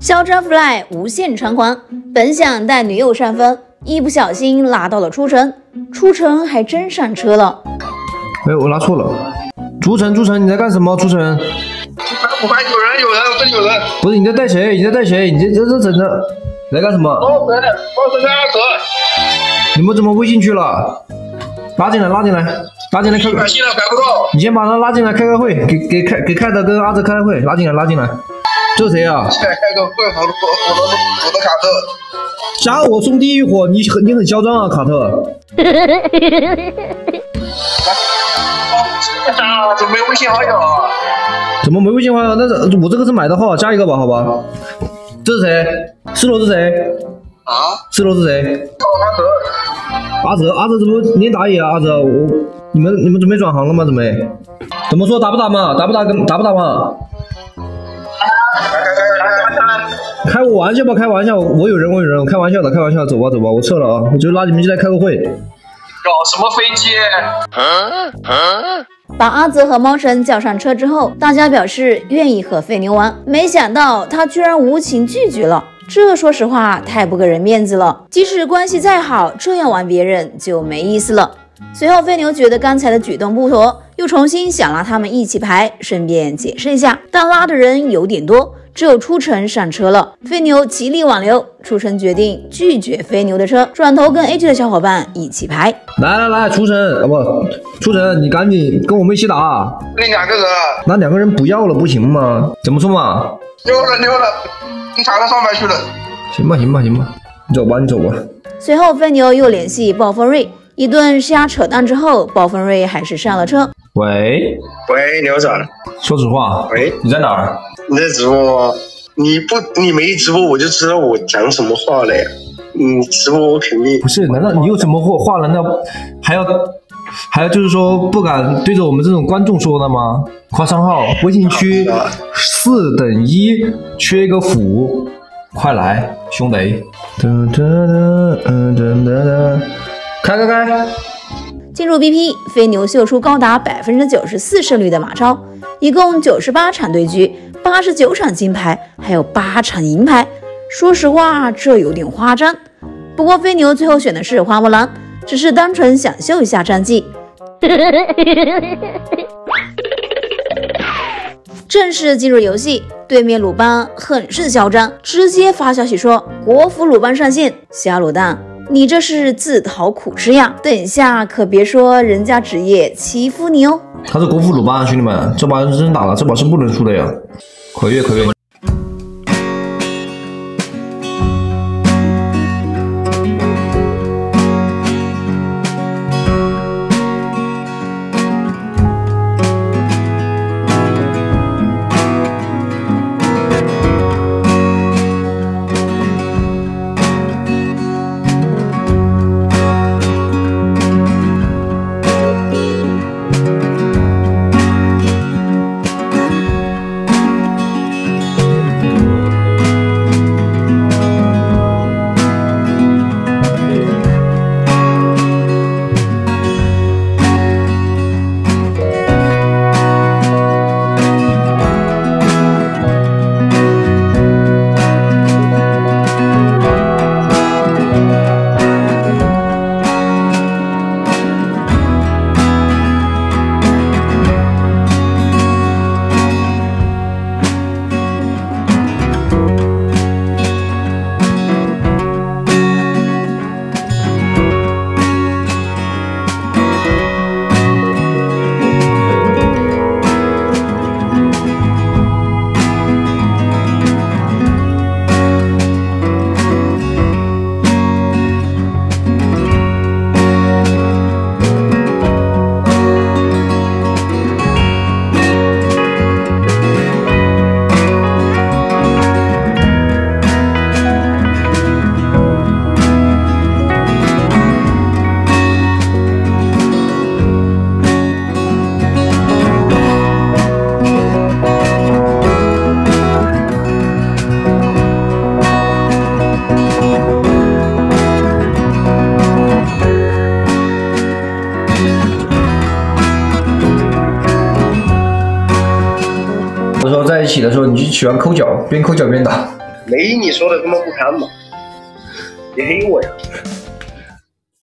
嚣张 Fly 无限猖狂，本想带女友上分，一不小心拉到了出城，出城还真上车了。哎，我拉错了。出城，你在干什么？出城。500，有人，我这里有人。不是你在带谁？你这整的，来干什么？帮我整个2折。你们怎么微信去了？拉进来开个。你先把他拉进来开会，给凯德跟阿泽开会，拉进来。这谁啊？进来开个会，我的卡特。杀我送地狱火，你很嚣张啊，卡特。来，怎么没微信好友啊？怎么没微信好友？那是我这个是买的号，加一个吧，好吧。这是谁？4楼是谁？啊？4楼是谁？阿泽怎么连打野啊？阿泽，你们准备转行了吗？怎么说？打不打嘛？打不打嘛？开我玩笑吧，我有人，开玩笑的，走吧，我撤了啊！我就拉你们进来开个会。搞什么飞机？把阿泽和猫神叫上车之后，大家表示愿意和肥牛玩，没想到他居然无情拒绝了。这说实话太不给人面子了，即使关系再好，这样玩别人就没意思了。随后飞牛觉得刚才的举动不妥，又重新想拉他们一起牌，顺便解释一下，但拉的人有点多，只有出城上车了。飞牛极力挽留，出城决定拒绝飞牛的车，转头跟 AG 的小伙伴一起牌。来，出城，你赶紧跟我们一起打。那两个人不要了，不行吗？怎么说嘛？溜了，你查到上班去了。行吧，你走吧。随后飞牛又联系暴风瑞。一顿瞎扯淡之后，暴风瑞还是上了车。喂，牛总，说实话，喂，你在哪儿？你在直播？你没直播，我就知道我讲什么话了呀。你直播我肯定不是。难道你有什么话难道还要就是说不敢对着我们这种观众说的吗？夸张号微信区4等1缺一个辅，快来，兄弟！开！进入 BP， 飞牛秀出高达94%胜率的马超，一共98场对局，89场金牌，还有8场银牌。说实话，这有点夸张。不过飞牛最后选的是花木兰，只是单纯想秀一下战绩。正式进入游戏，对面鲁班很是嚣张，直接发消息说国服鲁班上线，瞎卤蛋。你这是自讨苦吃呀！等一下可别说人家职业欺负你哦。他是国服鲁班，兄弟们，这把是真打了，这把是不能输的呀！可越。在一起的时候，你就喜欢抠脚，边抠脚边打。没你说的他妈不堪嘛，也黑我呀。